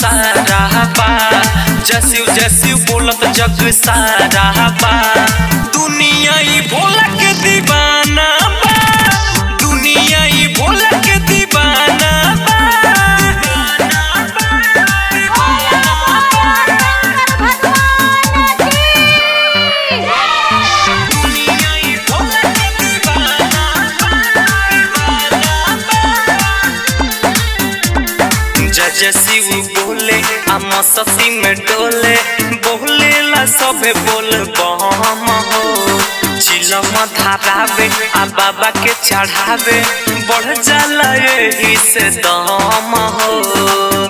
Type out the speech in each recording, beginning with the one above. सारा बा, जसिव जसिव बोलत जग सारा बा, दुनिया ही बोला के दीवाना बा, दुनिया ही बोला के दीवाना बा। जसिव बोले आमससी में डोले बोले ला सबे बोल बम हो चिलम धारावे आ बाबा के चढ़ावे बढ़ जाला एही से दम हो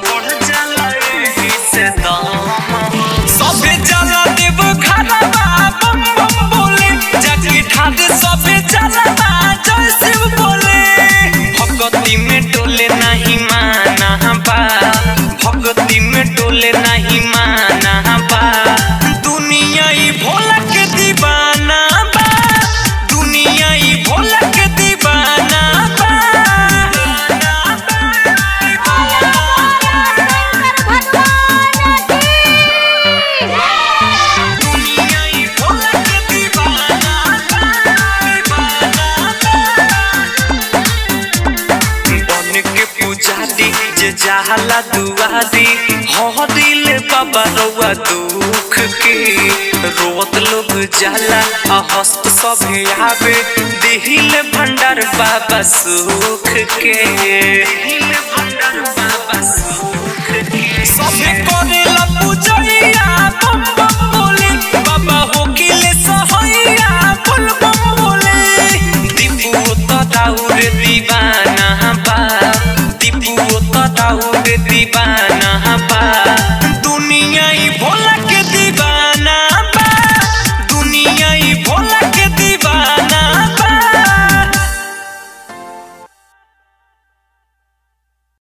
बढ़ जाला एही से दम हो सबे जला देव खाना बम बम बोले जाके ठाड सबे जला जय शिव बोले भक्ति में डोले नहीं माना बा भक्ति में डोले नहीं माना बा दुनिया ही भोला के दीवाना बा दुनिया ही भोला के दीवाना बा। जाला दुआ दी हो दिल बाबा रोआ दुख के रोत लोग जाला हस्त सभे आवे दिल भंडार बाबा सुख के दिल भंडार बाबा सुख के सभे करेला पूजैया बम बम बोले बाबा हो किले सहैया बोल बम बोले दीपू तदाउर दीवाना बा दीपू ताऊ दीवाना बा दुनिया ही बोल